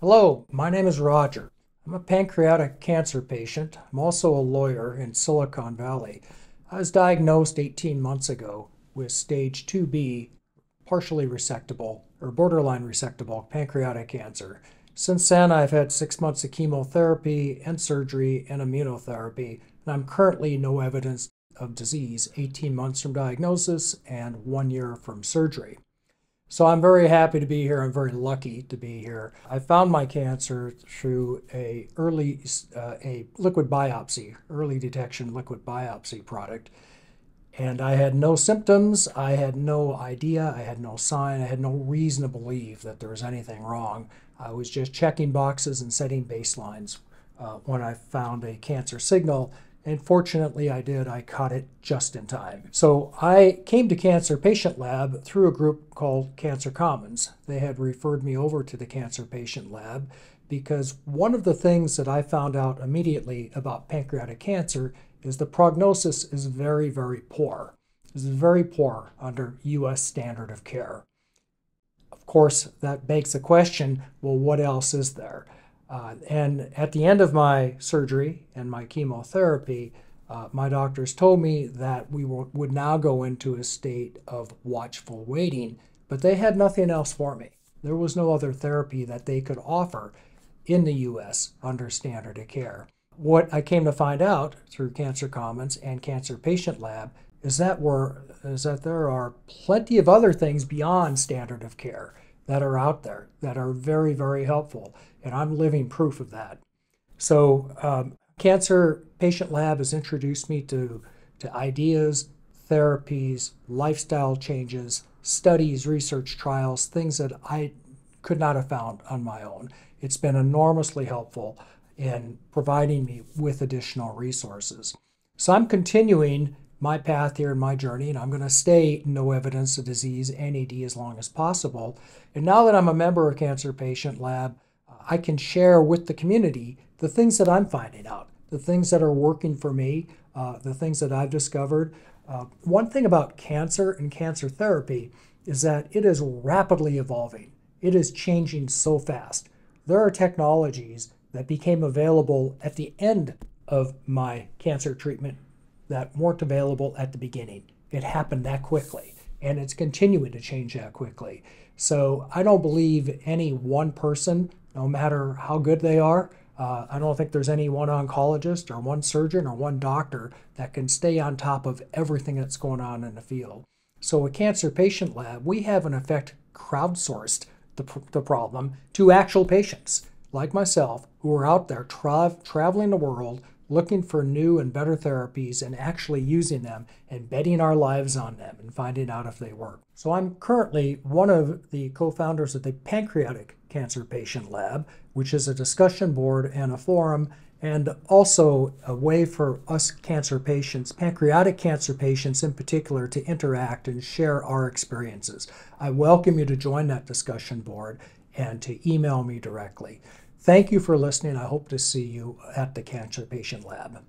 Hello, my name is Roger. I'm a pancreatic cancer patient. I'm also a lawyer in Silicon Valley. I was diagnosed 18 months ago with stage 2B, partially resectable or borderline resectable pancreatic cancer. Since then, I've had 6 months of chemotherapy and surgery and immunotherapy, and I'm currently no evidence of disease 18 months from diagnosis and 1 year from surgery. So I'm very happy to be here. I'm very lucky to be here. I found my cancer through a liquid biopsy, early detection liquid biopsy product. And I had no symptoms. I had no idea. I had no sign. I had no reason to believe that there was anything wrong. I was just checking boxes and setting baselines when I found a cancer signal. And fortunately, I did. I caught it just in time. So I came to Cancer Patient Lab through a group called Cancer Commons. They had referred me over to the Cancer Patient Lab because one of the things that I found out immediately about pancreatic cancer is the prognosis is very, very poor. It's very poor under U.S. standard of care. Of course, that begs the question, well, what else is there? And at the end of my surgery and my chemotherapy, my doctors told me that we would now go into a state of watchful waiting, but they had nothing else for me. There was no other therapy that they could offer in the U.S. under standard of care. What I came to find out through Cancer Commons and Cancer Patient Lab is that there are plenty of other things beyond standard of care that are out there that are very, very helpful. And I'm living proof of that. So Cancer Patient Lab has introduced me to ideas, therapies, lifestyle changes, studies, research trials, things that I could not have found on my own. It's been enormously helpful in providing me with additional resources. So I'm continuing my path here in my journey, and I'm going to stay no evidence of disease, NED, as long as possible. And now that I'm a member of Cancer Patient Lab, I can share with the community the things that I'm finding out, the things that are working for me, the things that I've discovered. One thing about cancer and cancer therapy is that it is rapidly evolving. It is changing so fast. There are technologies that became available at the end of my cancer treatment that weren't available at the beginning. It happened that quickly, and it's continuing to change that quickly. So I don't believe any one person, no matter how good they are. I don't think there's any one oncologist or one surgeon or one doctor that can stay on top of everything that's going on in the field. So at Cancer Patient Lab, we have in effect crowdsourced the problem to actual patients like myself who are out there traveling the world looking for new and better therapies and actually using them and betting our lives on them and finding out if they work. So I'm currently one of the co-founders of the Pancreatic Cancer Patient Lab, which is a discussion board and a forum and also a way for us cancer patients, pancreatic cancer patients in particular, to interact and share our experiences. I welcome you to join that discussion board and to email me directly. Thank you for listening. I hope to see you at the Cancer Patient Lab.